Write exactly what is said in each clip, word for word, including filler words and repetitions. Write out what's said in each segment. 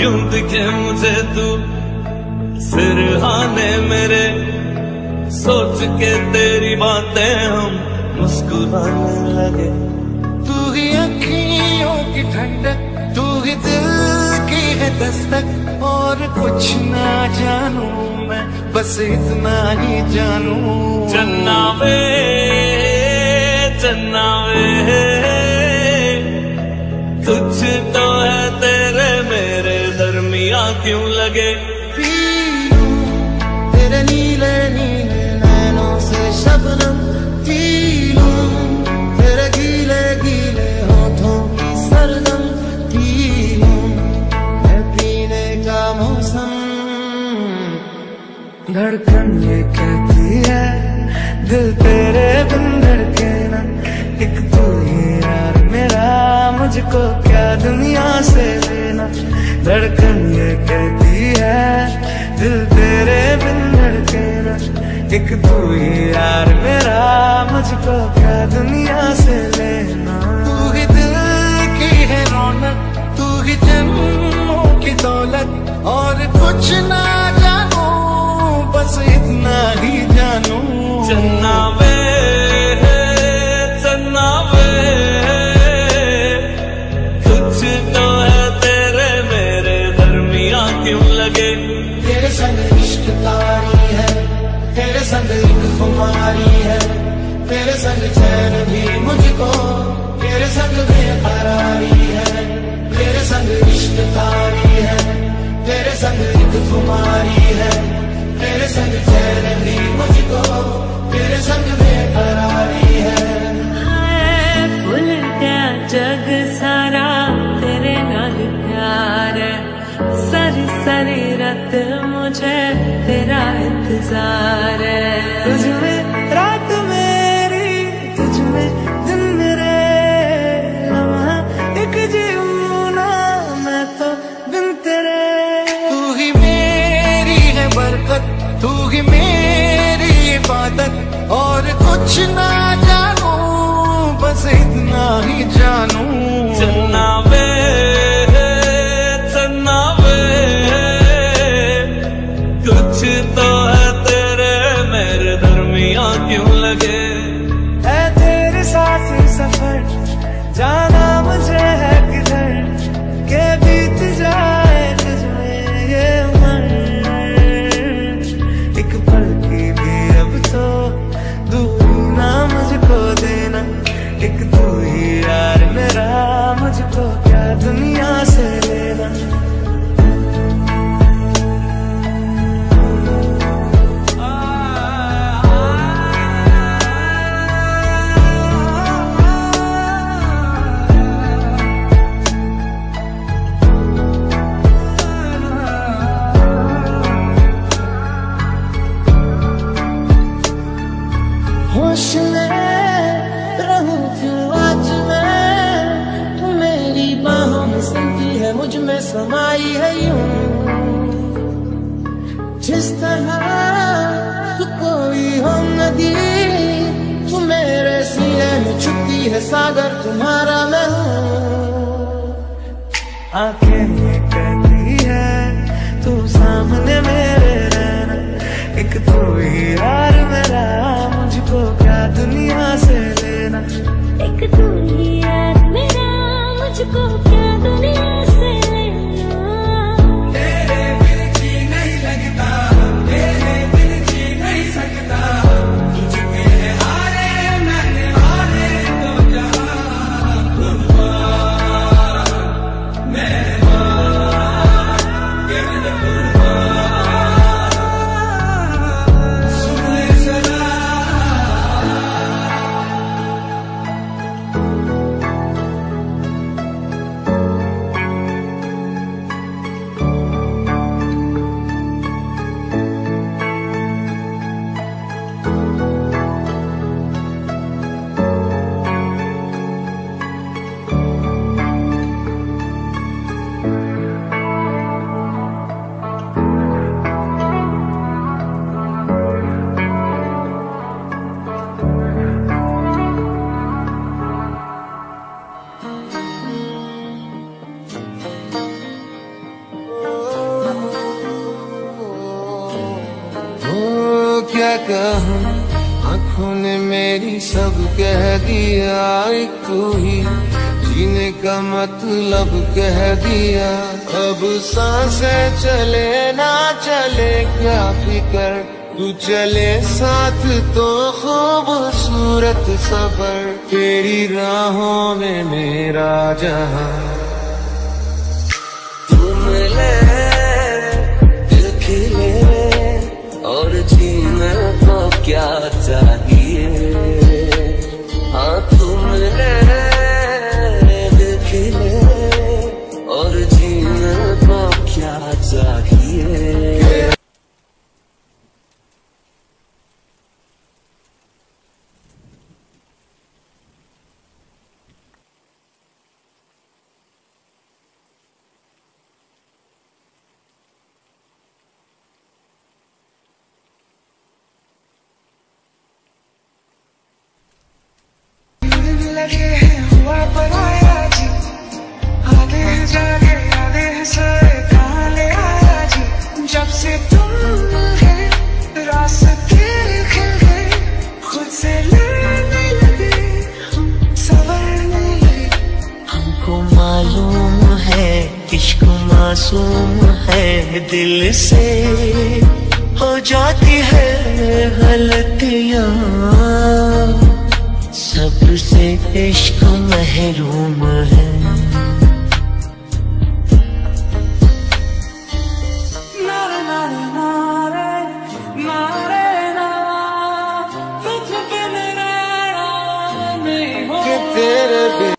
क्यों दिखे मुझे तू सिरहाने मेरे, सोच के तेरी बातें हम मुस्कुराने लगे। तू ही अखियों की ठंडक, तू ही दिल की है दस्तक, और कुछ ना जानू मैं, बस इतना ही जानू। चन्ना वे चन्ना वे कुछ तो है तेरे मेरे दरमिया क्यों लगे। तेरे नीले नीले नैनों से शबनम तीनों, तेरे गीले गीले होठों की सरदम तीनों, मैं पीने का मौसम। धड़कन ये कहती है दिल तेरे बिन धड़के ना, एक तू ही यार मेरा, मुझको क्या दुनिया से लेना। धड़कन ये कहती है दिल तेरे बिन धड़के ना, एक तू ही यार मेरा, मुझको क्या दुनिया से लेना। तू ही दिल की है रौनक, तू ही जन्मों की दौलत, और कुछ ना जानो बस इतना ही जानो। चन्ना वे चन्ना वे कुछ तो है तेरे मेरे दरमिया क्यों लगे। तेरे संग इश्क तारी है, तेरे संग एक खुमारी है, तेरे संग चैन भी मुझको, तेरे संग बेकरारी है। तेरे संग इश्क तारी है, तेरे संग एक खुमारी है, तेरे संग चैन भी मुझको, तेरे संग बेकरारी है। हाय भूल गया जग सारा तेरे नाल प्यार है, सारी सारी रात मुझे तेरा इंतजार है। तुझ में रात मेरी, तुझ में दिन मेरे, लम्हा एक जीऊं ना मैं तो बिन तेरे। तू ही मेरी है बरकत, तू ही मेरी इबादत, और कुछ ना जानू बस इतना ही जानू। चन्ना वे चन्ना वे कुछ तो है तेरे मेरे दरमिया क्यों लगे। है तेरे साथ सफर, जाना मुझे है किधर, के बीत जाए तुझमें ये उम्र, एक पल की भी अब तो दूर ना मुझको देना, एक तू ही यार मेरा, मुझको क्या दुनिया से लेना। मुझमें समाई है यूं जिस तरह तू कोई हो नदी, तू मेरे सीने में छुपी है सागर, तुम्हारा मैं हूँ। आंखें ये कहती है तू सामने मेरे रहना, एक तू ही यार मेरा, मुझको क्या दुनिया से लेना। एक तू ही यार मेरा, मुझको क्या दुनिया से लेना। तेरे बिन जी नहीं लगता, तेरे बिन जी नहीं सकता, तुझके हारे मैंने हारे तो जहाँ, मेरे सब कह दिया, एक तू ही जीने का मतलब कह दिया। अब सांसें चले ना चले क्या फिकर, तू चले साथ तो खूबसूरत सफर। तेरी राहों में मेरा जहां, तू मिले दिल खिले और जीने को क्या चाहिए। हाँ तुम खिले और जीने को क्या चाहिए। लगे हैं हुआ पर आया जी, आधे हैं जागे आधे हैं सारे, कहाँ ले आया जी। जब से तुम मिल गए रास्ते खिल गए, खुद से लड़ने लगे हम सवरने लगे। हमको मालूम है इश्क मासूम है, दिल से हो जाती है गलतियाँ, सब्र से इश्क महरूम है। नारे नारे नारे नारे ना, तुझ बिन रहना नहीं हो कि तेरे बिन।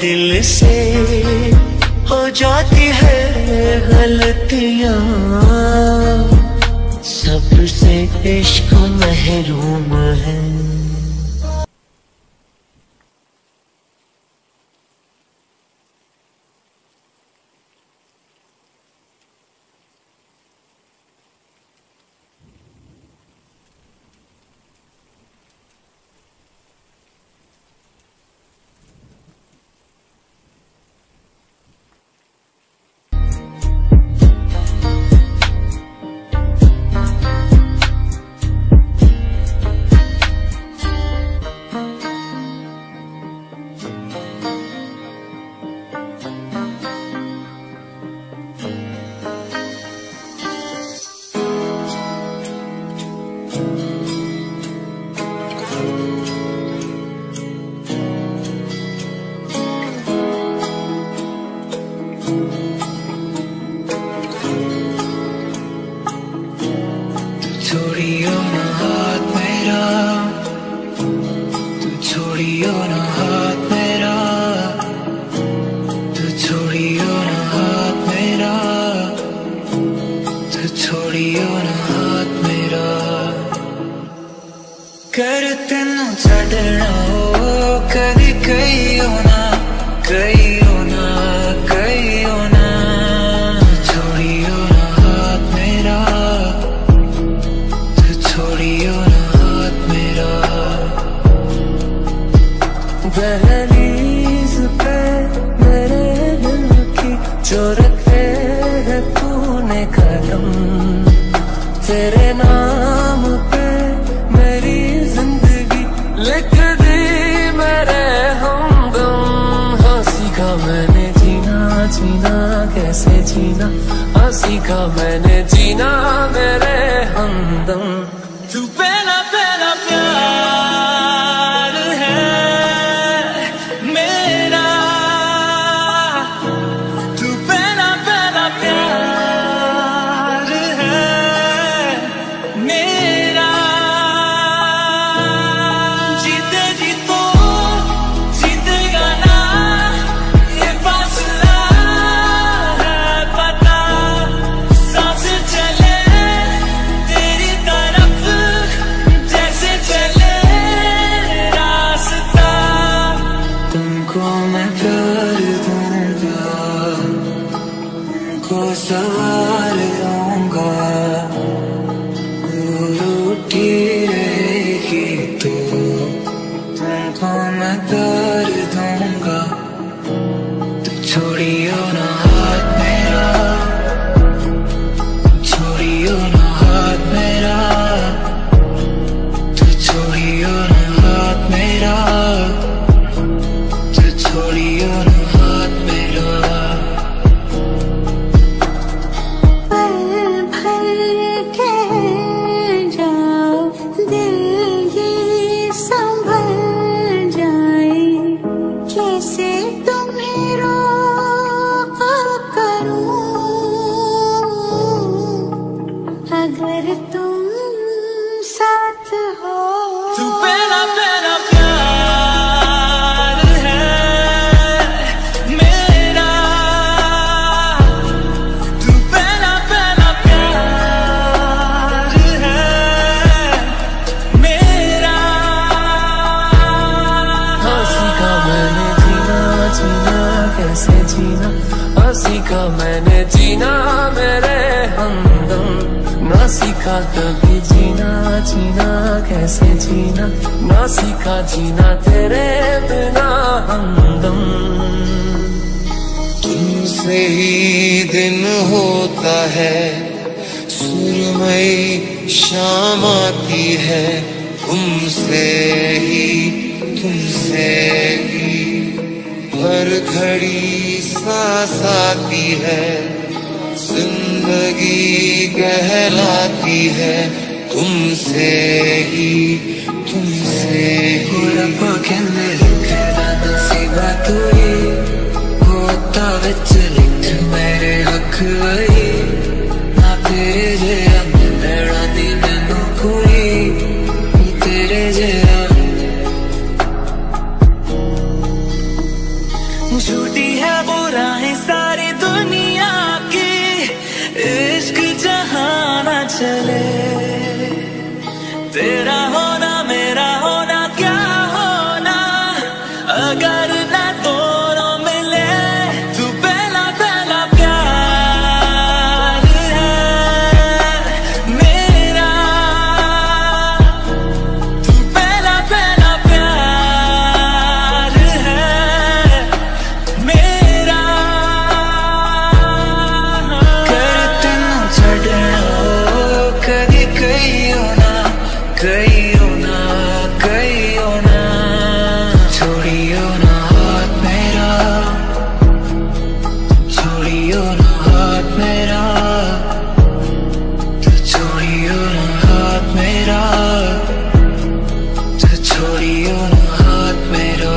दिल से हो जाती है गलतियाँ, सब्र से इश्क महरूम है। छोड़ियो ना हाथ मेरा, तू छोड़ियो ना हाथ मेरा, तू छोड़ियो ना हाथ मेरा, तू छोड़ियो ना हाथ मेरा। कर तेनू छड्डना हो कदी कई होना कई होना कई होना। तू छोड़ियो ना हाथ मेरा, छोड़ियो ना हाथ मेरा। दहलीज पे मेरे दिल की जो रखे है तूने कदम, तेरे नाम पे मेरी जिंदगी लिख दी मेरे हमदम। हाँ सीखा मैंने जीना, जीना कैसे जीना, हाँ सीखा मैंने जीना मेरे हमदम। तू पहला पहला प्यार है मेरा, तू पहला पहला प्यार है मेरा। जीते जी तो जीतेगा ना ये फासला है पता, सांस चले तेरी तरफ को सवार दूंगा। रूठी रहेगी तू तुमको मैं कर दूंगा। तू छोड़ियो ना हाथ मेरा, छोड़ियो ना हाथ मेरा, तू छोड़ियो ना हाथ मेरा, तू छोड़ियो ना हाथ मेरा। अगर तुम साथ हो, तू पहला पहला प्यार है मेरा, तू पहला पहला प्यार है मेरा। हाँ सीखा मैंने जीना, जीना कैसे जीना, हाँ सीखा मैंने जीना मेरे हमदम। ना सीखा कभी जीना, जीना कैसे जीना, ना सीखा जीना तेरे बिना हमदम। तुमसे ही दिन होता है, सुरमई शाम आती है, तुमसे ही तुमसे ही हर घड़ी सांस आती है, जिंदगी कहलाती है तुमसे ही तुमसे ही। रब कहने लिखे दादा सिवा तू ही होता, विच लिख मेरे हक आई ना तेरे जया मिलना दी मैनू कोई तेरे जया। झूठी है बुराई सारी दुनिया की, इश्क जहाँ ना चले, तेरा होना मेरा होना क्या होना छोड़ियो ना हाथ मेरा।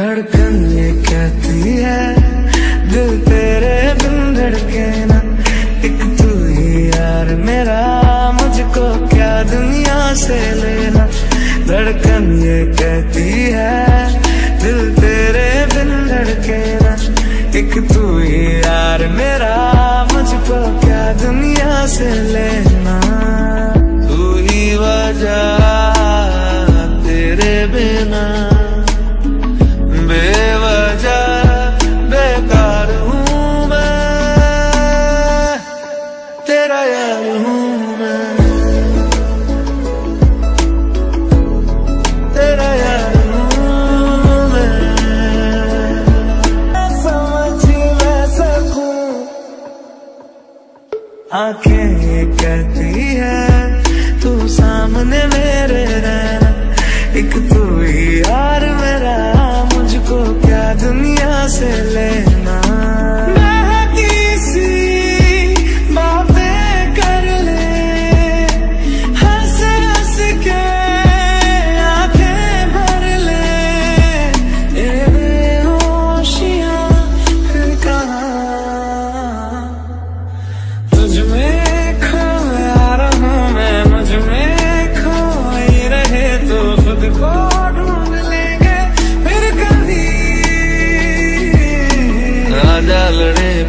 धड़कन ये कहती है दिल तेरे बिन धड़के ना, एक तू ही यार मेरा, मुझको क्या दुनिया से लेना। धड़कन ये कहती है दिल तेरे बिन धड़के ना, एक तू ही यार मेरा, मुझको क्या दुनिया से लेना। तू ही वजह तेरे बिना, आंखें ये कहती है तू सामने मेरे रहना, एक तू ही यार मेरा, मुझको क्या दुनिया से लेना।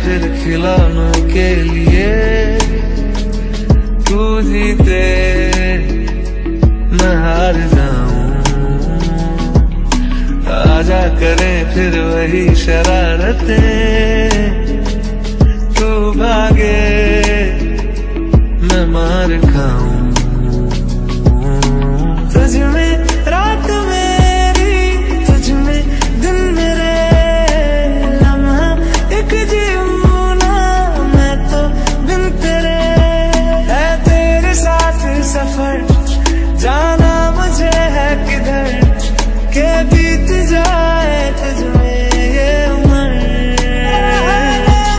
फिर खिलौनों के लिए तू जीते मैं हार जाऊं, आजा करें फिर वही शरारतें, तू भागे मैं मार खाऊं। तुझ में रात मेरी, तुझ में दिन मेरे, लम्हा एक जीवन सफर जाना मुझे है किधर के बीत जाए तुझ में ये उम्र।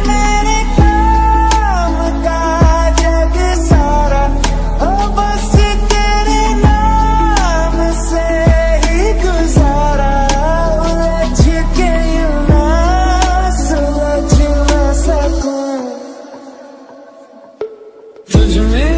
मेरे काम का जग सारा हो बस तेरे नाम से ही गुजारा, उलझ के यूं ना सुलझ ना सकूं। तुझ में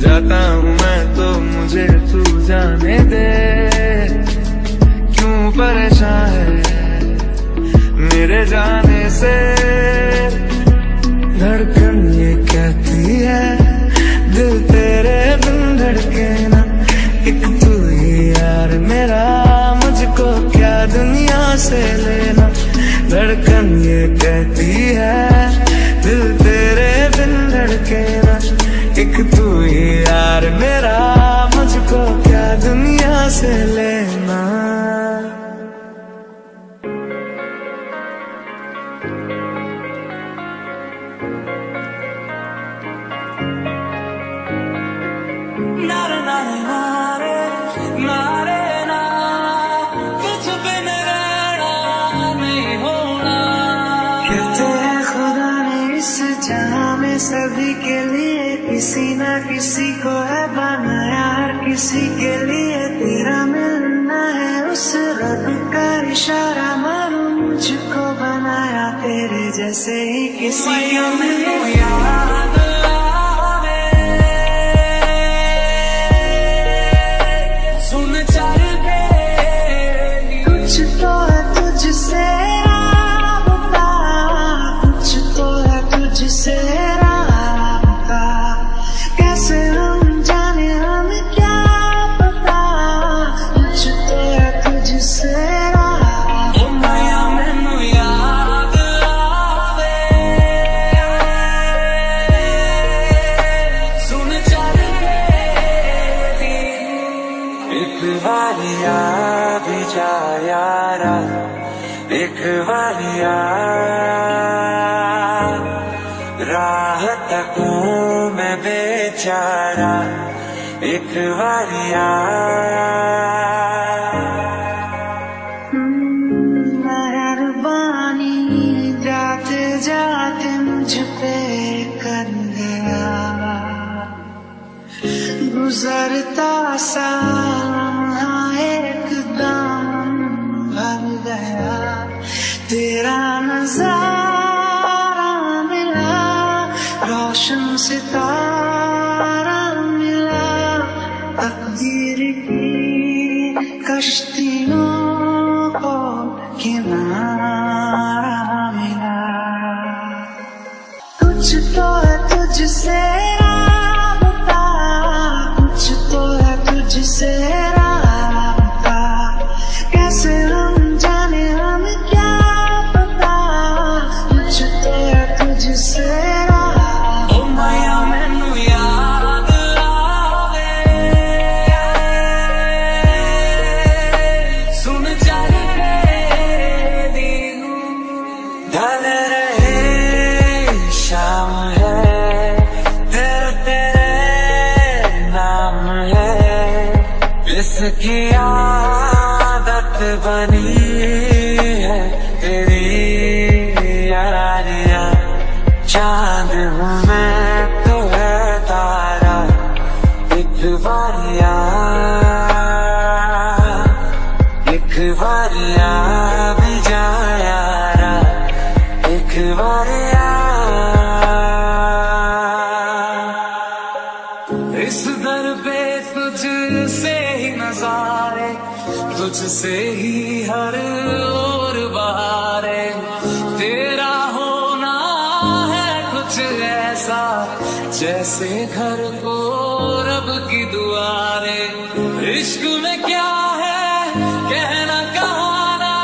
जाता हूँ मैं तो मुझे तू जाने दे, क्यों परेशान है मेरे जाने से। धड़कन ये कहती है दिल तेरे बिन धड़के ना, एक तू ही यार मेरा, मुझको क्या दुनिया से लेना। धड़कन ये कहती है दिल तेरे बिन धड़के ना, एक तू ही यार मेरा, मुझको क्या दुनिया से ले। जहाँ में सभी के लिए किसी न किसी को है बनाया, हर किसी के लिए तेरा मिलना है। उस रब का इशारा मानो मुझको बनाया, तेरे जैसे ही किसी को मिलो यार। राह तकों में बेचारा एक वारिया, मेहरबानी जाते जाते मुझ पे कर गया। गुजरता साल एकदम भर गया, तेरा नजारा मिला, रोशन सितारा मिला, तकदीर की कश्तियों को किनारा मिला। कुछ तो है तुझसे राबता, कुछ तो है तुझसे राबता, कैसे इसकी आदत बनी है तेरी यारियां। चांद हूँ मैं तो है तारा एक वारिया, एक वारिया भी जाया रा एक वारिया। इस दर पे तुझसे ही नजारे, तुझसे ही हर ओर बहारे, तेरा होना है कुछ ऐसा जैसे घर को रब की दुआरे। इश्क में क्या है कहना कहाना,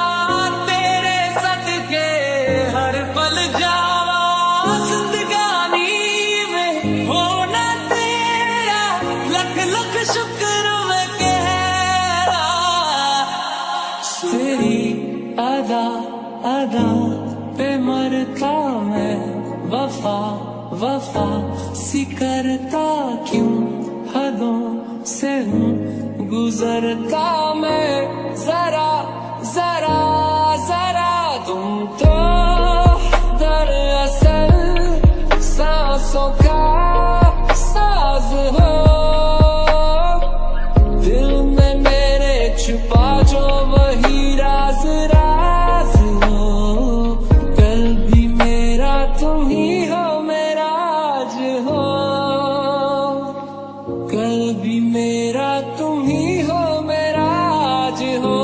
तेरे सदके हर पल जावा, जिंदगानी में होना तेरा लख लख शुक्र में कहरा। तेरी अदा अदा पे मरता मैं, वफा वफा सी करता क्यों, हदों से हूँ गुजरता मैं। जरा जरा जरा तुम तो दरअसल सांसों का साज हो, दिल में मेरे छुपा जो वही राज राज हो। कल भी मेरा तुम ही हो, मेरा आज हो, कल भी मेरा तुम ही हो, मेरा आज हो।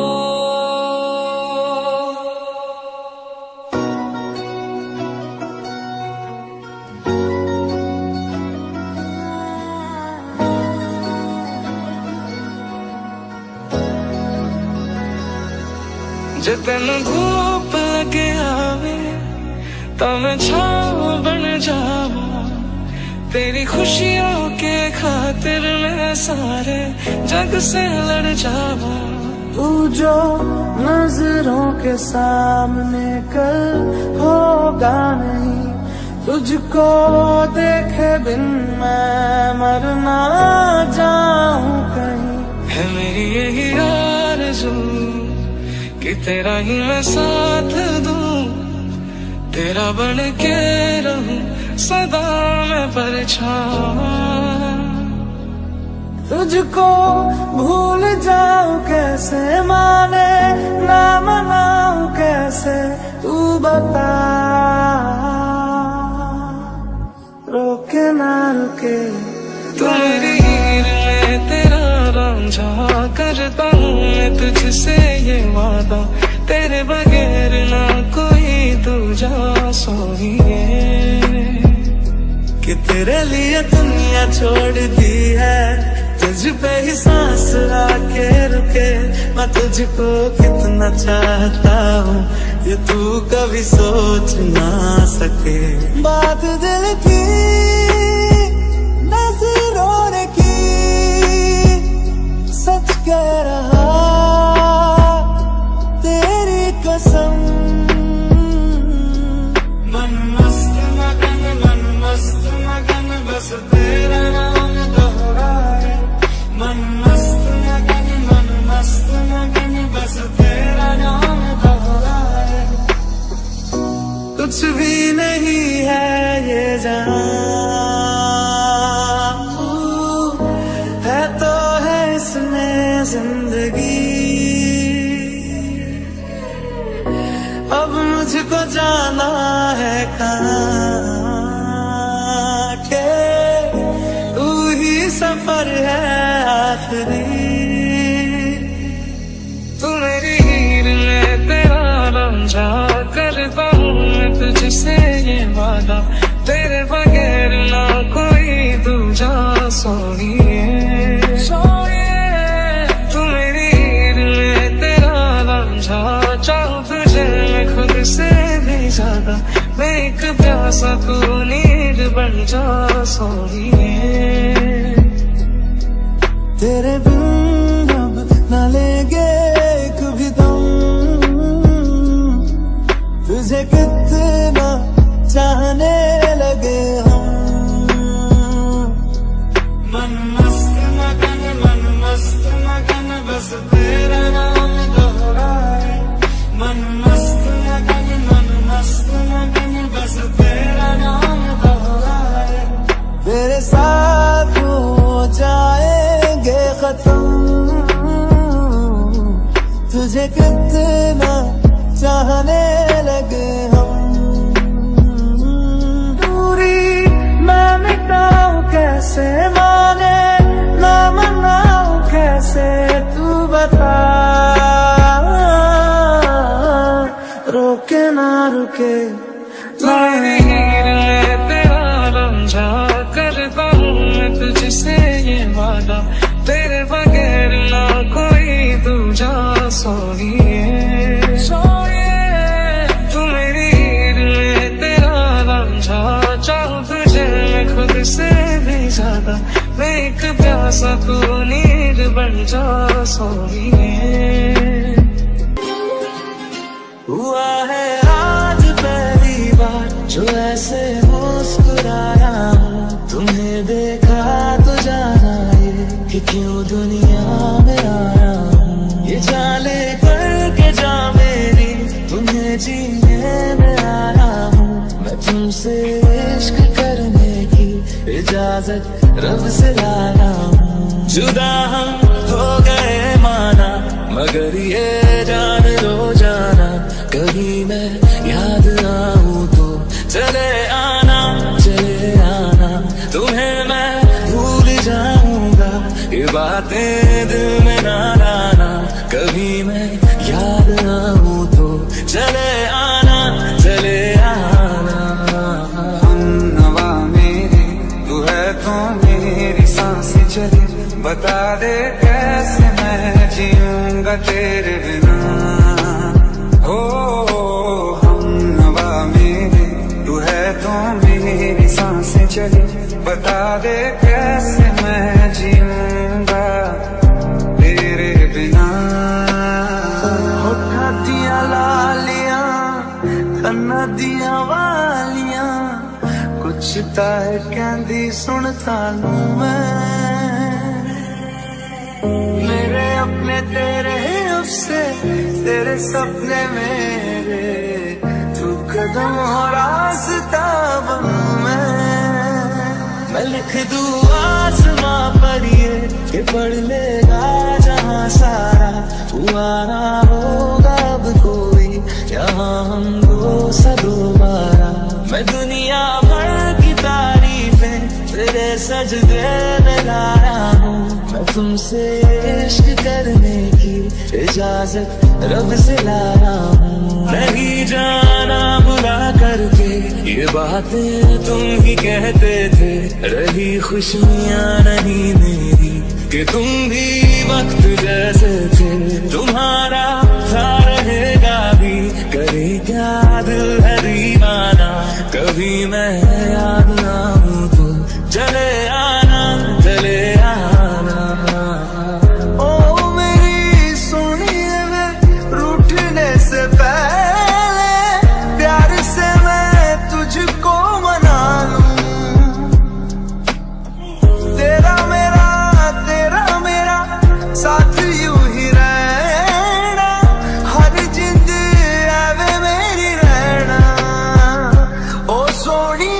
जतन धूप लगे आवे तम छाँव बन जावा, तेरी खुशियों के खातिर मैं सारे जग से लड़ जावा। तू जो नजरों के सामने कल होगा नहीं, तुझको देखे बिन मैं मरना जाऊं कहीं। है मेरी यही आरज़ू कि तेरा ही मैं साथ दूं, तेरा बन के रहूं, सदा मैं परेशान, तुझको भूल जाऊं कैसे, माने ना मनाऊं कैसे, तू बता। रोके ना रुके तेरी हीर में तेरा रंझा, करता हूँ मैं तुझसे ये वादा, तेरे बगैर ना कोई दूजा सोइए। कि तेरे लिए दुनिया छोड़ दी है, तुझ पे ही सांस आके रुके। मैं तुझको कितना चाहता हूँ ये तू कभी सोच ना सके। बात दिल की नजरों की, सच कह रहा तेरी कसम। मन मस्त मगन, मन मस्त मगन, बस तेरा नाम दोहराए। मन मस्त मगन, मन मस्त मगन, बस तेरा नाम दोहराए। कुछ भी नहीं है ये जान, है तो है इसमें जिंदगी। अब मुझको जाना है कहाँ के, तू ही सफर है आखिरी। तू मेरी हीर में तेरा रंझा, करता हूँ मैं तुझसे ये वादा, तेरे बगैर ना कोई दूजा सोनिए सोनिए। तू मेरी हीर में तेरा रंझा, चाहूँ तुझे मैं खुद से भी ज्यादा, मैं एक प्यासा तू नीर बन जा सोनिए। तेरे बिन हम ना लेंगे एक भी दम, तुझे कितना चाहने लगे हम। मन मस्त मगन, मन मस्त मगन, बस तेरा नाम दोहराए। मन मस्त मगन, मन मस्त मगन, बस तेरा नाम दोहराए। तेरे साथ हो जाएंगे खत्म, तुझे कितना चाहने लगे हम। दूरी मैं मिटाऊं कैसे, माने ना मनाऊं कैसे, तू बता। रोके ना रुके तेरी हीर में तेरा रंझा, करता हूँ मैं तुझसे ये वादा, तेरे बगैर ना कोई दूजा सोनिए सोनिए। तू मेरी हीर में तेरा रंझा, चाहूँ तुझे मैं खुद से भी ज्यादा, मैं एक प्यासा तू नीर बन जा सोनिए। हुआ है आज पहली बार जो ऐसे मुस्कुराया, तुम्हें देखा तो जाना ये कि क्यों दुनिया में आया। ये जाले करके जा मेरी, तुम्हें जीने में आया हूँ। मैं तुमसे इश्क करने की इजाजत रब से लाया हूँ। जुदा हम हो गए माना, मगर ये जान रो जाना, कभी मैं याद आऊं तो चले आना चले आना। तुम्हें मैं भूल जाऊंगा, ये बातें दिल में ना लाना, कभी मैं याद आऊं तो चले आना चले आना। हम नवा मेरे तू है तो मेरी सांसें चले, बता दे कैसे मैं जीऊंगा तेरे बिना। ओ हम नवा मेरे तू है तो मेरी सांसें चले, बता दे कैसे मैं जीऊंगा तेरे बिना। उठा दिया लालियां कन्ना दिया वालियां, कुछ ताहे कहंदी सुन तानू मैं। मेरे अपने तेरे अफसे, तेरे सपने मेरे, तू कदम हो रास्ता बन मैं मैं लिख दूँ आसमां पर ये कि पढ़ लेगा जहाँ सारा हुआ ना होगा अब कोई यहाँ हमको सदुबारा। मैं दुनिया भर की तारीफें तेरे सजदे में ला रहा हूँ। मैं तुमसे इश्क करने की इजाजत रब से ला रहा हूँ। नहीं जाना बुला करके ये बातें तुम ही कहते थे, रही खुशियाँ नहीं मेरी कि तुम भी वक्त जैसे थे। तुम्हारा था रहेगा भी, करे क्या दिल है दीवाना। कभी मैं याद ना हूँ तो चले आना, चले आना। ओ मेरी सुनिए मैं रूठने से पहले प्यार से मैं तुझको मना लूं। तेरा मेरा तेरा मेरा साथ यूं ही रहना, हर जिंद आवे मेरी रहना। ओ सोनिए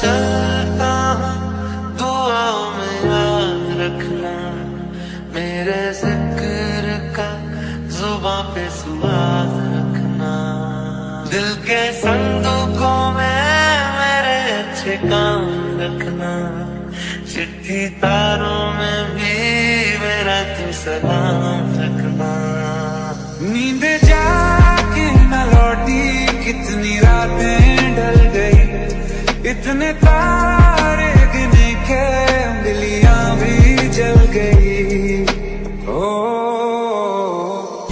चलता दुआओं में याद रखना, मेरे जिक्र का जुबां पे सुवास रखना। दिल के संदूकों में मेरे अच्छे काम रखना, चिट्ठी तारों में भी मेरा तू सलाम रखना। नींद जाके न लौटी कितनी रातें ढल गई, इतने तारे गिने के उंगलियां भी जल गई। ओ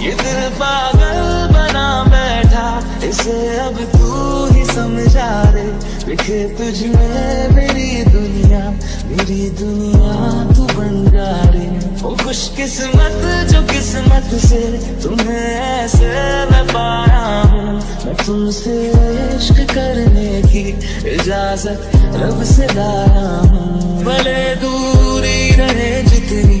ये दिल पागल बना बैठा, इसे अब तू ही समझा रे। बिखे तुझमें मेरी दुनिया, मेरी दुनिया तू बन जा रे। ओ खुशकिस्मत जो किस्मत से तुम्हें ऐसे मैं पाया हूँ। मैं तुमसे इश्क करने की इजाजत रब से ला रहा हूँ। भले दूरी रहे जितनी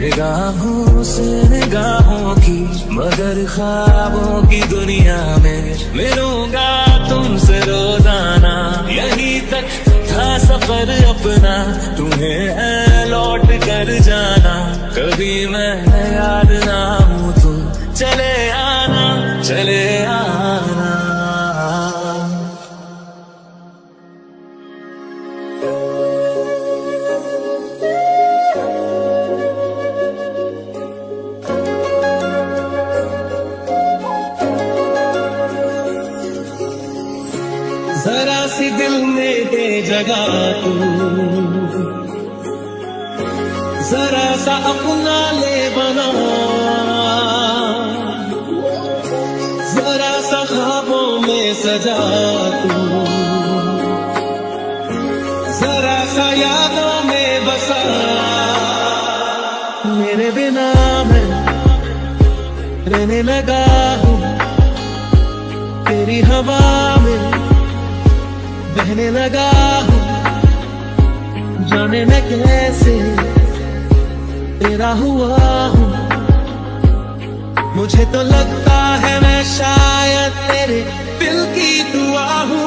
निगाहों से निगाहों की, मगर ख्वाबों की दुनिया में मिलूंगा तुमसे रोजाना। यहीं तक था सफर अपना, तुम्हें लौट कर जाना। कभी मैं याद ना हूँ तो चले आना, चले आना। जरा सी दिल में दे जगह तू, जरा सा अपना ले बना, जरा सा ख्वाबों में सजा तू, जरा सा यादों में बसा। मेरे बिना मैं रहने लगा हूँ, तेरी हवा में बहने लगा हूँ। जाने मैं कैसे तेरा हुआ हूँ, मुझे तो लगता है मैं शायद तेरे दिल की दुआ हूँ।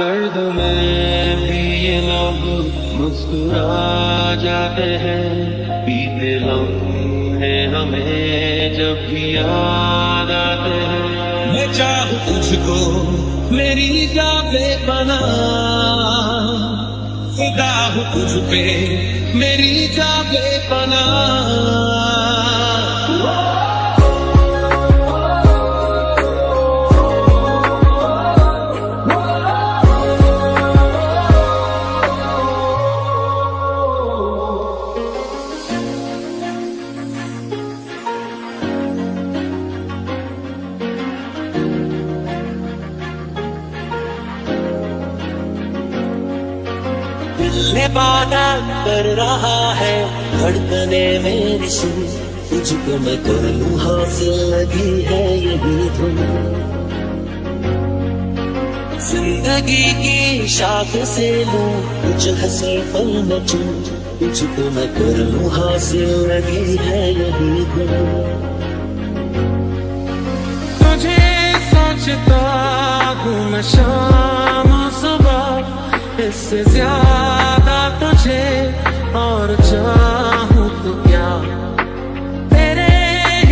दर्द में भी ये लोग मुस्कुरा जाते हैं, बीते लम्हे हमें जब भी याद आते हैं। मैं चाहूँ तुझको मेरी जाबे बना खुदा हूँ तुझ पे मेरी जाबे बना। दिल वादा कर रहा है धड़कने मेरी सुन, तुझको मैं कर लूं हासिल लगी है यही धुन। जिंदगी की शाख से लूं कुछ हंसी पल में चूं, तुझको मैं कर लूं हासिल लगी है यही धुन। तुझे सोचता हूँ मैं शाम सुबह, इससे ज्यादा तुझे और चाहूं तो क्या, तेरे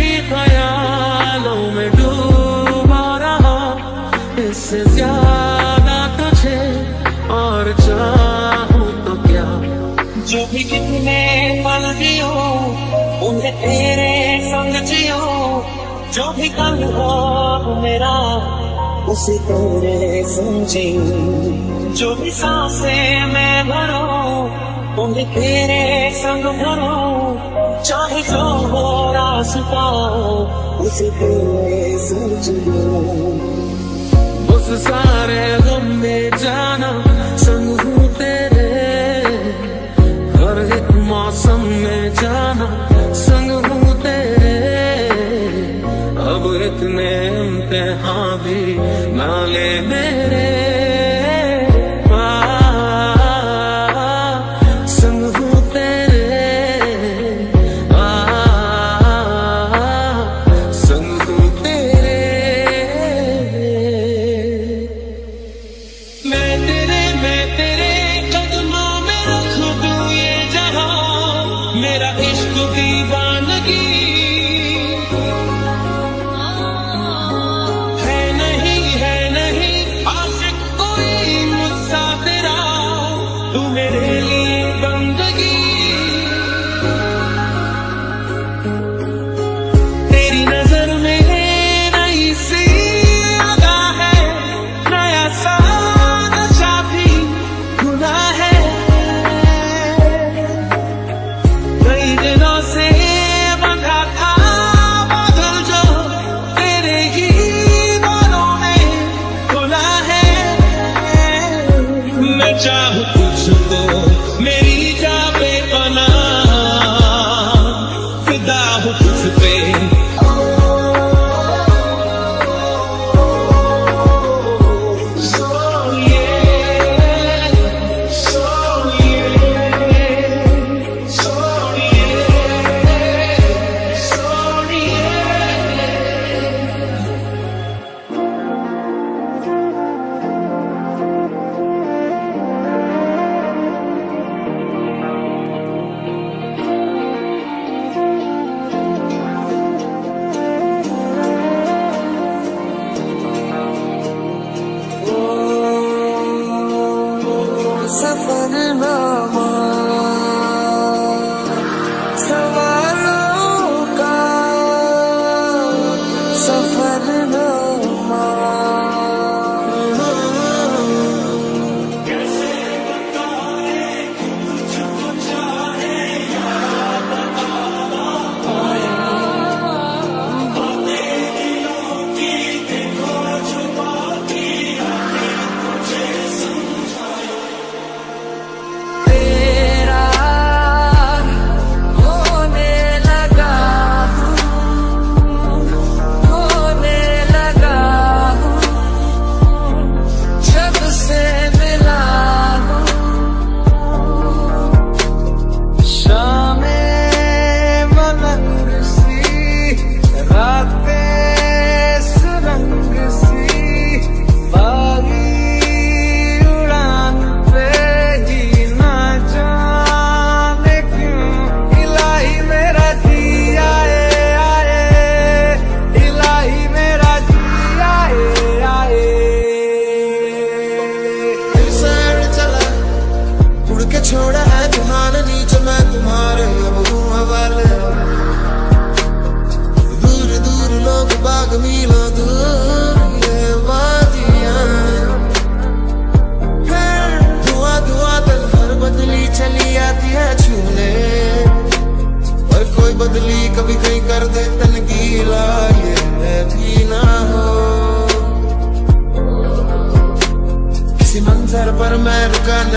ही ख्यालों में डूबा रहा, इससे ज्यादा तुझे और चाहूं तो क्या। जो भी कितने पल जियो उन्हें तेरे संग जियो, जो भी कल हो मेरा उसे तेरे समझे, जो भी सांसें मैं भरूं उन्हें तेरे संग भरूं, चाहे जो हो रास्ता उसे तेरे सोच लूं। उस सारे गम में जाना संग हूँ तेरे, हर एक मौसम में जाना संग हूँ तेरे, अब इतने इम्तिहान भी ना ले मेरे, मेरा इश्क दीवानगी है नहीं है नहीं।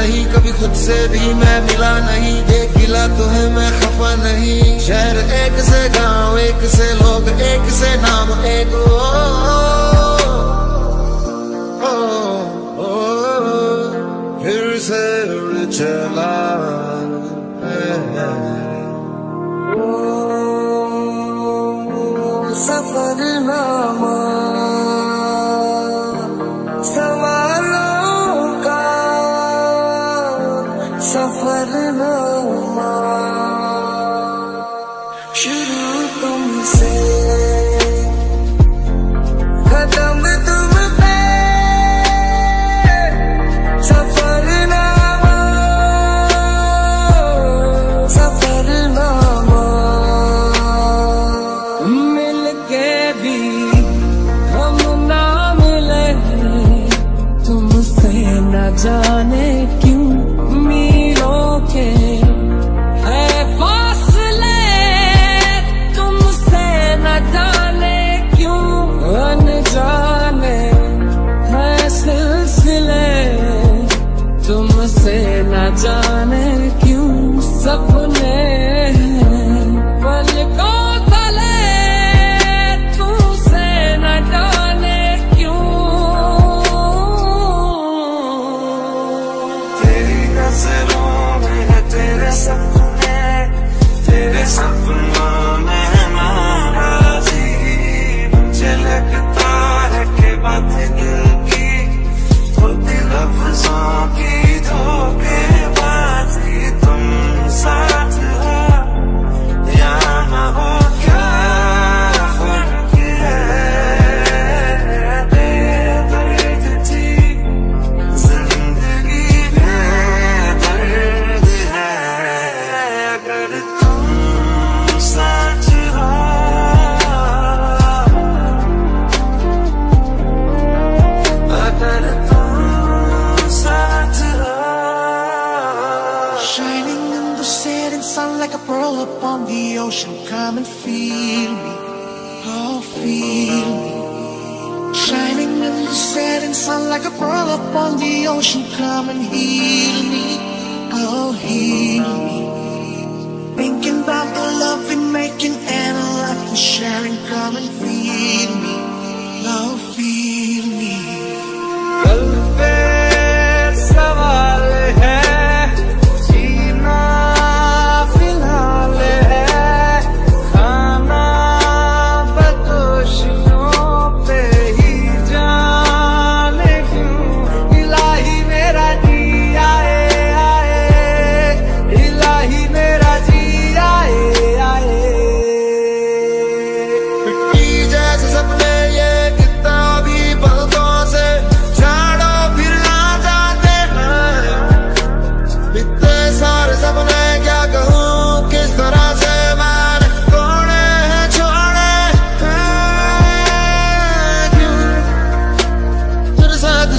नहीं, कभी खुद से भी मैं मिला नहीं। ये गिला तो है मैं खफा नहीं। शहर एक से गाँव एक से लोग एक से नाम एक। ओ, ओ, ओ, ओ, ओ, फिर से उड़ चला सफरनामा सवालों का सफरनामा। शुरू तुमसे खत्म तुम पे सफरनामा सफरनामा। मिलके भी हम ना मिले तुमसे न जाने क्यों मीलों के है फासले तुमसे न जाने क्यों अनजाने है सिलसिले तुमसे न जाने क्यों सपने like a pearl upon the ocean. Come and feel me, oh feel me. Shining in the setting sun like a pearl upon the ocean. Come and heal me, oh heal me. Thinking about the love we're making and a life we're sharing. Come and feel me, oh feel me.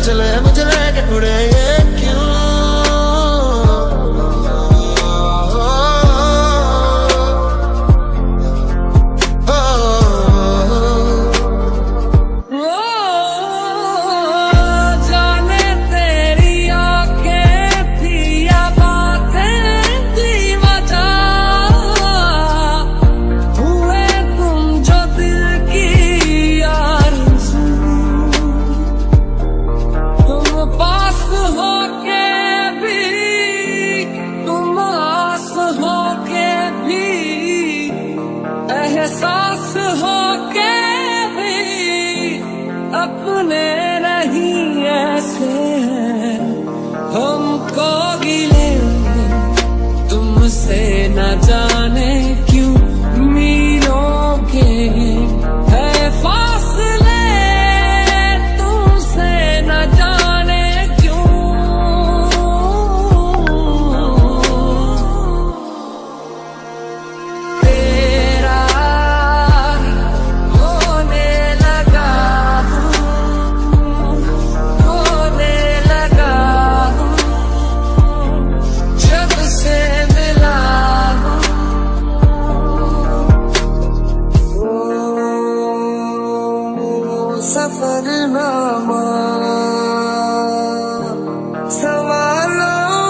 चले मुझे लेके उड़े ये क्यों जाने तेरी आंखें थी या बातें थी मजा हुए तुम जो दिल की एहसास हो के भी अपने नहीं ऐसे हैं हमको गिले तुमसे न जाने क्यों मीलों के है फासले तुमसे न जाने क्यों। सफरनामा सवालों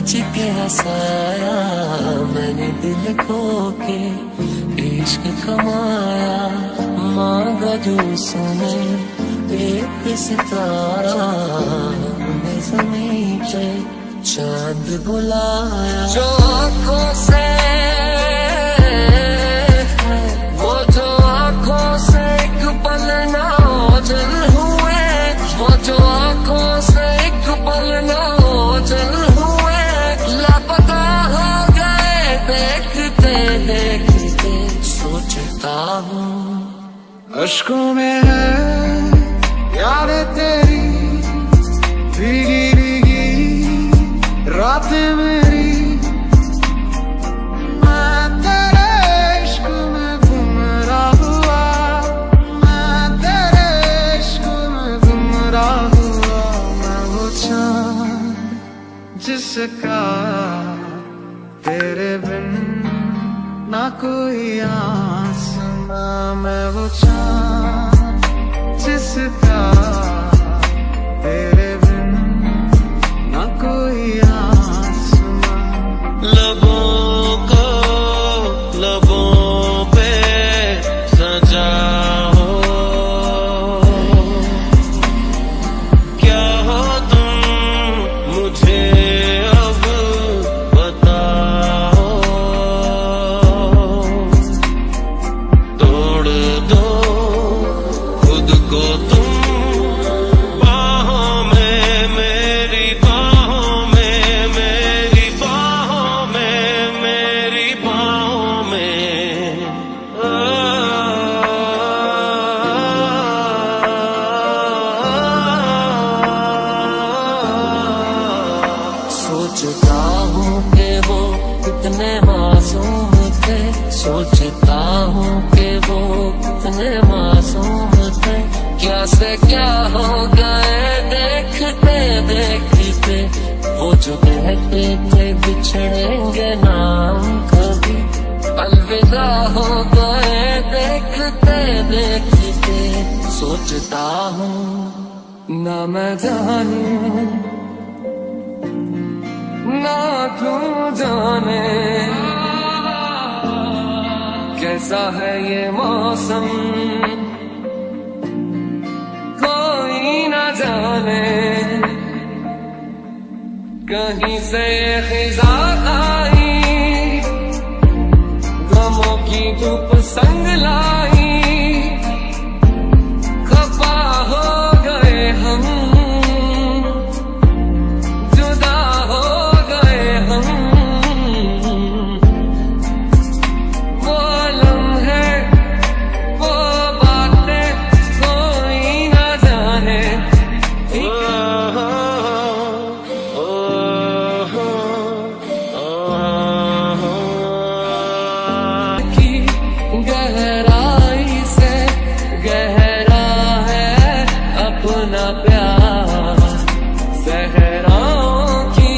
सच के हंसाया, मैंने दिल खो के इश्क कमाया। मांगा जो उसने एक सितारा, हमने ज़मीं पे चांद बुलाया। जो आँखों से वो जो आँखों से एक पल ना ओझल हुए, वो जो आँखों से एक पल ना ओझल हुए, लापता हो गए देखते देखते। सोचता हूँ अश्कों में है यार तेरी भीगी भीगी रातें मेरी। मैं तेरे इश्क में गुम रहा हुआ, मैं तेरे इश्क में गुम रहा हुआ। मैं वो चाँद जिसका तेरे बिन ना कोई आसमां, मैं वो चाँद जिसका तेरे बिन ना कोई आसमां। लबों को लबों पे सजा हो, क्या हो तुम मुझे अब बताओ। तोड़ दो खुद को तुम बाहों में मेरी, बाहों में मेरी, बाहों में मेरी, बाहों में। आ, सोचता हूँ कि वो कितने मासूम थे, सोचता हूँ कि वो कितने मासूम थे। क्या से क्या हो गए देखते देखते, वो जो कहते थे बिछड़ेंगे नाम कभी, अलविदा हो गए देखते देखते। सोचता हूँ ना मैं जानूं ना तू जाने, कैसा है ये मौसम जाने। कहीं से ये खिजा आई, गमों की धूप संग लाई। खफा हो गए हम, जुदा हो गए हम। वो लम्हे वो बातें कोई ना जाने। गहराई से गहरा है अपना प्यार, सहराओं की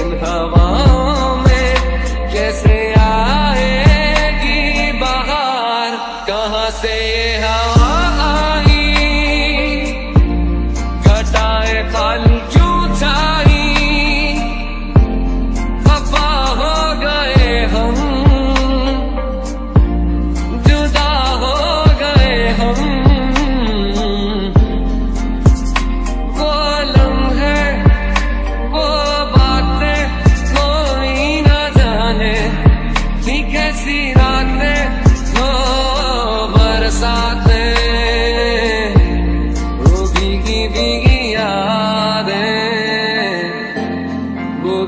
इन हवाओं में कैसे आएगी बाहर। कहाँ से ये हवा आई, घटाए खाल क्यों छाई। खफा हो गए हम,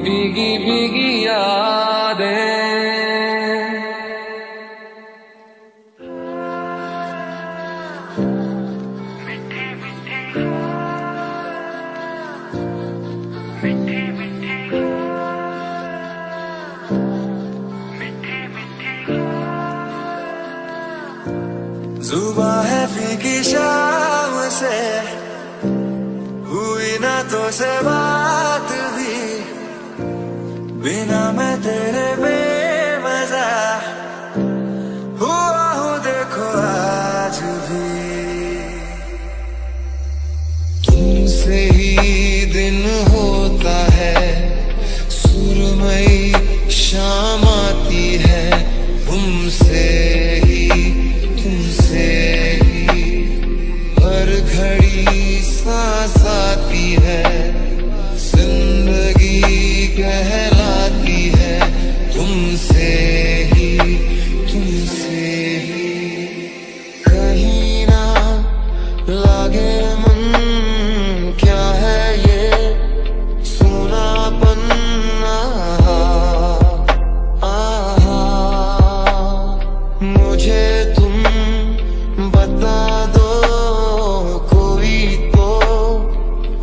भीगी भीगी यादें। मिठे मिठे मिठे मिठे मिठे मिठे। जुबां है फीकी शाम से, हुई ना तो से बात भी। बिना मैं तेरे बेमजा हुआ हूँ देखो आज भी। तुमसे ही दिन होता है। बाकी है तुमसे ही तुमसे ही। कहीं ना लागे मन क्या है ये सुनापन आहा, मुझे तुम बता दो कोई तो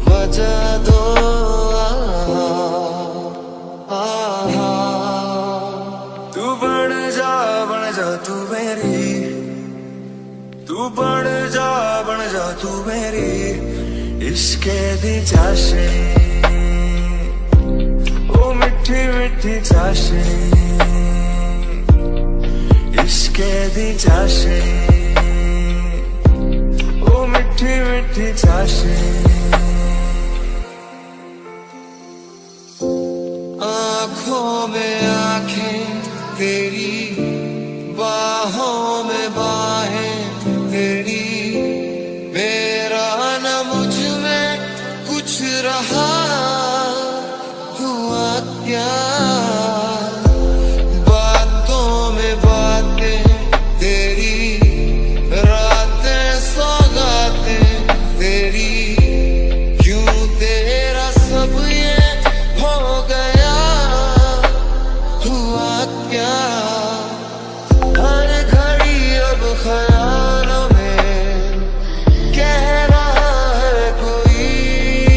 वजह दो आहा। तू बन जा बन जा तू मेरी, तू बन जा बन जा तू मेरी इश्क़ दी चाशे, ओ मिठी मिठी चाशे इश्क़ दी चाशे, ओ मिठी मिठी चाशे। आँखों में आँखें तेरी, बाहों में बाहें तेरी, मेरा न मुझ में कुछ रहा हुआ क्या। बातों में बातें तेरी, रातें सौगातें तेरी, क्यों तेरा सब ये हो गया हुआ क्या। हर घड़ी अब ख्यालों में कह रहा है कोई,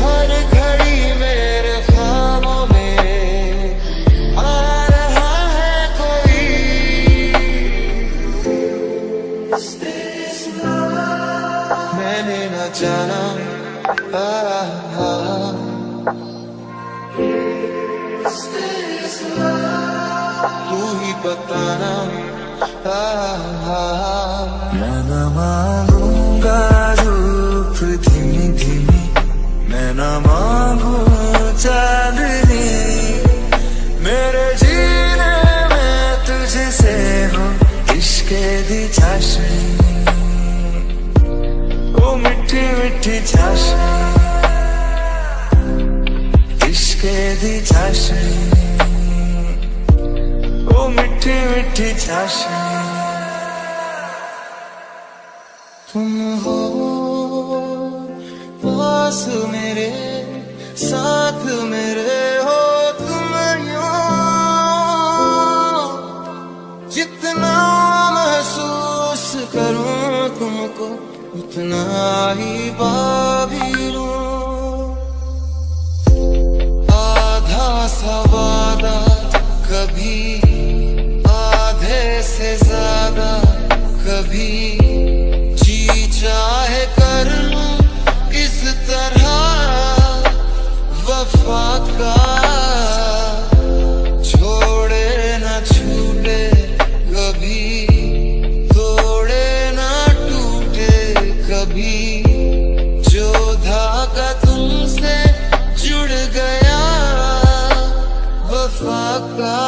हर घड़ी मेरे ख्वाबों में आ रहा है कोई। मैंने न जाना तू ही बताना मैं न मांगूंगा धूप धीमी धीमी, मैं न मांगू चांदनी, मेरे जीने में तुझसे हूँ इश्क़ दी चाशनी, ओ मिठी मिठी चाशनी इश्क़ दी चाशनी, ओ मिठी मिठी चाशनी। तुम हो पास मेरे, साथ मेरे हो तुम यूं, जितना महसूस करूं तुमको उतना ही बाबी लूं। आधा सा वादा कभी से ज्यादा कभी, जी चाहे कर लूं इस तरह वफा का, छोड़े ना छूटे कभी, तोड़े ना टूटे कभी, जो धागा तुमसे जुड़ गया वफा का।